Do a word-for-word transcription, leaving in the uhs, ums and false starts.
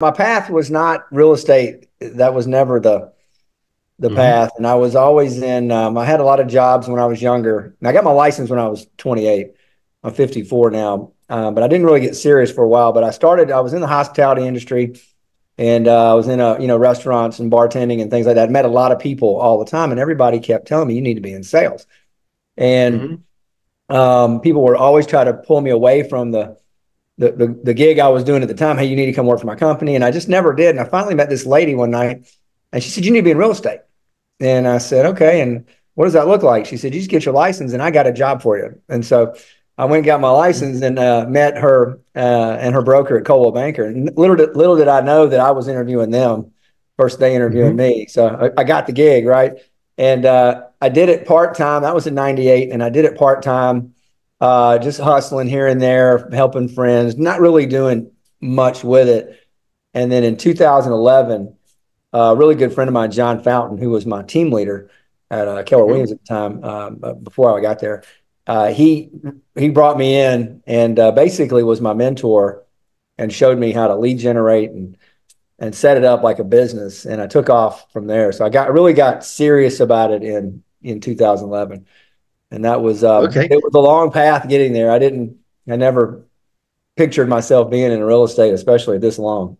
My path was not real estate. That was never the the mm-hmm. path. And I was always in, um, I had a lot of jobs when I was younger. And I got my license when I was twenty-eight. I'm fifty-four now, uh, but I didn't really get serious for a while. But I started, I was in the hospitality industry, and uh, I was in, a, you know, restaurants and bartending and things like that. I met a lot of people all the time, and everybody kept telling me, you need to be in sales. And mm-hmm. um, people were always trying to pull me away from the The, the the gig I was doing at the time. Hey, you need to come work for my company. And I just never did. And I finally met this lady one night, and she said, you need to be in real estate. And I said, okay. And what does that look like? She said, you just get your license and I got a job for you. And so I went and got my license and uh, met her uh, and her broker at Colwell Banker. And little did, little did I know that I was interviewing them first day interviewing mm-hmm. me. So I, I got the gig, right? And uh, I did it part-time. That was in ninety-eight. And I did it part-time. Uh, just hustling here and there, helping friends, not really doing much with it. And then in two thousand eleven, uh, a really good friend of mine, John Fountain, who was my team leader at uh, Keller Williams at the time, um, before I got there, uh, he he brought me in and uh, basically was my mentor and showed me how to lead generate and and set it up like a business. And I took off from there. So I got really got serious about it in in two thousand eleven. And that was, uh, okay. It was a long path getting there. I didn't, I never pictured myself being in real estate, especially this long.